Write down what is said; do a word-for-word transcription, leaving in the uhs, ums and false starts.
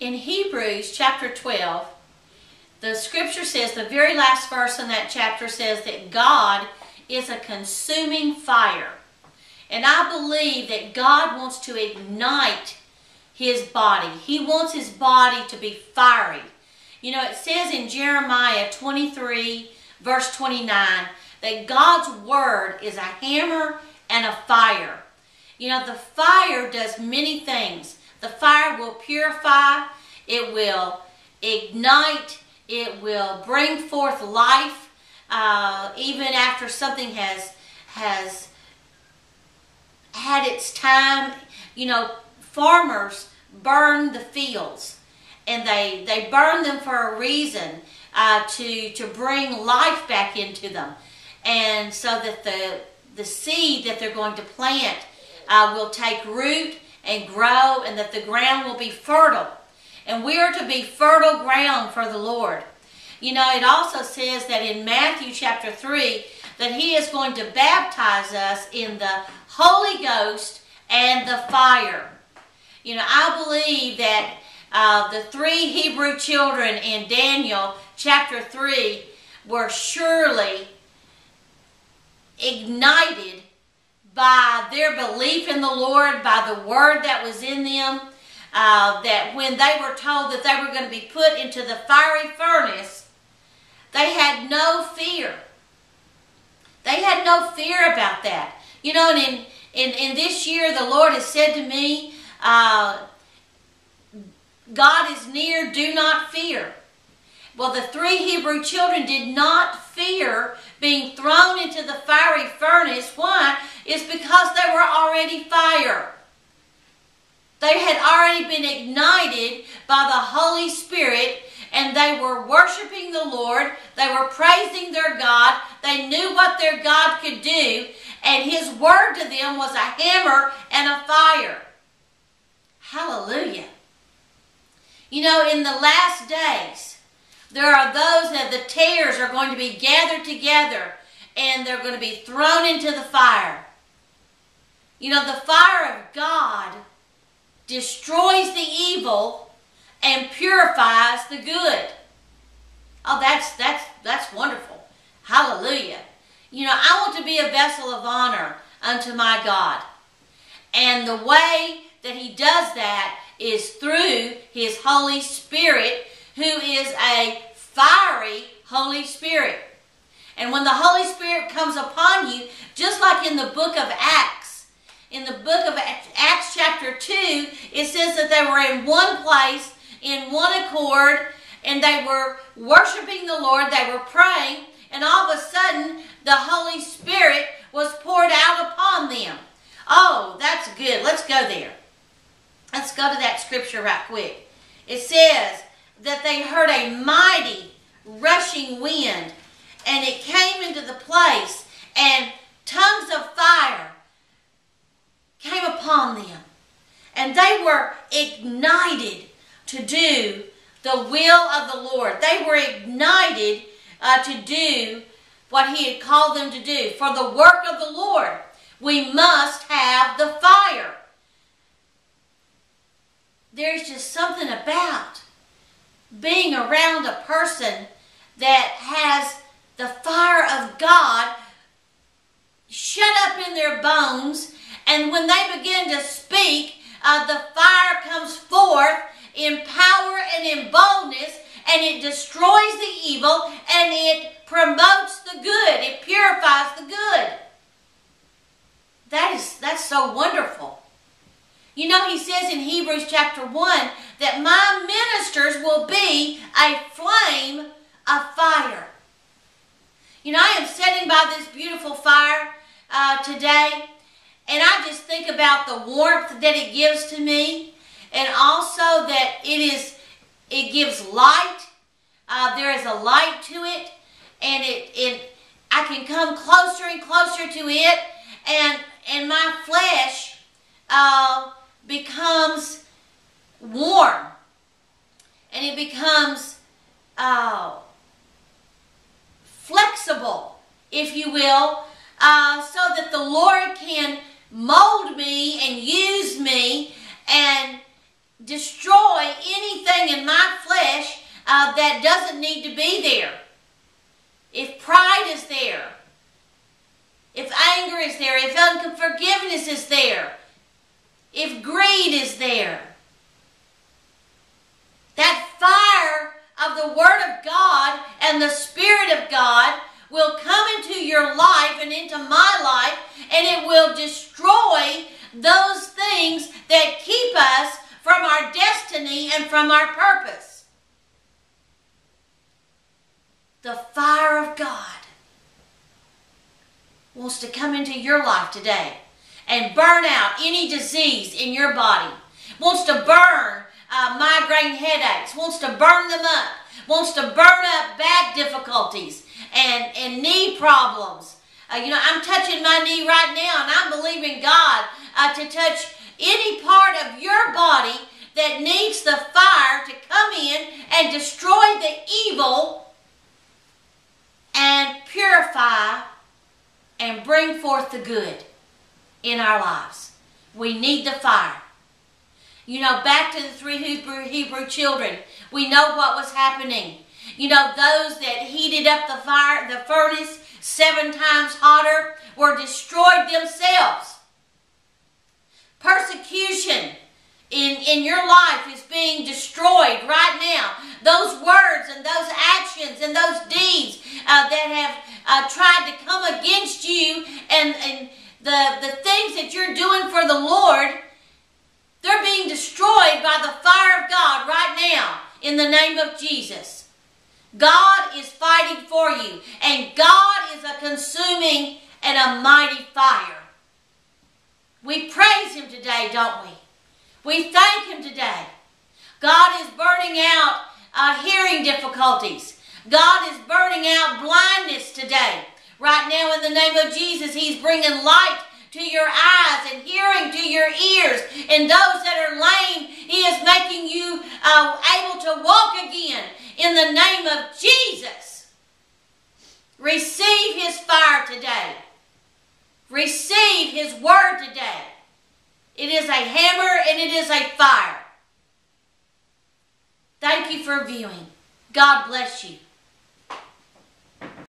In Hebrews chapter twelve, the scripture says, the very last verse in that chapter says that God is a consuming fire. And I believe that God wants to ignite His body. He wants His body to be fiery. You know, it says in Jeremiah twenty-three, verse twenty-nine, that God's word is a hammer and a fire. You know, the fire does many things. The fire will purify, it will ignite, it will bring forth life, uh, even after something has, has had its time. You know, farmers burn the fields, and they, they burn them for a reason, uh, to, to bring life back into them. And so that the, the seed that they're going to plant uh, will take root and grow, and that the ground will be fertile. And we are to be fertile ground for the Lord. You know, it also says that in Matthew chapter three, that He is going to baptize us in the Holy Ghost and the fire. You know, I believe that uh, the three Hebrew children in Daniel chapter three were surely ignited by their belief in the Lord, by the word that was in them, uh, that when they were told that they were going to be put into the fiery furnace, they had no fear. They had no fear about that. You know, and in, in, in this year, the Lord has said to me, uh, God is near, do not fear. Well, the three Hebrew children did not fear being thrown into the fiery furnace. Why? It's because they were already fire. They had already been ignited by the Holy Spirit, and they were worshiping the Lord. They were praising their God. They knew what their God could do, and His word to them was a hammer and a fire. Hallelujah. You know, in the last days, there are those that the tares are going to be gathered together, and they're going to be thrown into the fire. You know, the fire of God destroys the evil and purifies the good. Oh, that's, that's, that's wonderful. Hallelujah. You know, I want to be a vessel of honor unto my God. And the way that He does that is through His Holy Spirit, who is a fiery Holy Spirit. And when the Holy Spirit comes upon you, just like in the book of Acts, in the book of Acts chapter two, it says that they were in one place, in one accord, and they were worshiping the Lord, they were praying, and all of a sudden, the Holy Spirit was poured out upon them. Oh, that's good. Let's go there. Let's go to that scripture right quick. It says that they heard a mighty rushing wind, and it came into the place, and tongues of fire came upon them, and they were ignited to do the will of the Lord. They were ignited uh, to do what He had called them to do. For the work of the Lord, we must have the fire. There's just something about being around a person that has the fire of God shut up in their bones, and when they begin to speak, uh, the fire comes forth in power and in boldness, and it destroys the evil, and it promotes the good. It purifies the good. That is, that's so wonderful. You know, He says in Hebrews chapter one that my ministers will be a flame of fire. You know, I am sitting by this beautiful fire uh, today, and I just think about the warmth that it gives to me, and also that it is, it gives light. Uh, there is a light to it, and it, it I can come closer and closer to it, and and my flesh Uh, becomes warm, and it becomes uh, flexible, if you will, uh, so that the Lord can mold me and use me and destroy anything in my flesh uh, that doesn't need to be there. If pride is there, if anger is there, if unforgiveness is there, if greed is there, that fire of the Word of God and the Spirit of God will come into your life and into my life, and it will destroy those things that keep us from our destiny and from our purpose. The fire of God wants to come into your life today and burn out any disease in your body. Wants to burn uh, migraine headaches. Wants to burn them up. Wants to burn up back difficulties and, and knee problems. Uh, you know, I'm touching my knee right now, and I'm believing God uh, to touch any part of your body that needs the fire to come in and destroy the evil and purify and bring forth the good in our lives. We need the fire. You know, back to the three Hebrew, Hebrew children, we know what was happening. You know, those that heated up the fire, the furnace seven times hotter, were destroyed themselves. Persecution in, in your life is being destroyed right now. Those words and those actions and those deeds uh, that have uh, tried to come against you, and, and the, the things that you're doing for the Lord, they're being destroyed by the fire of God right now in the name of Jesus. God is fighting for you, and God is a consuming and a mighty fire. We praise Him today, don't we? We thank Him today. God is burning out uh, hearing difficulties. God is burning out blindness today. Right now, in the name of Jesus, He's bringing light to your eyes and hearing to your ears. And those that are lame, He is making you uh, able to walk again in the name of Jesus. Receive His fire today. Receive His word today. It is a hammer and it is a fire. Thank you for viewing. God bless you.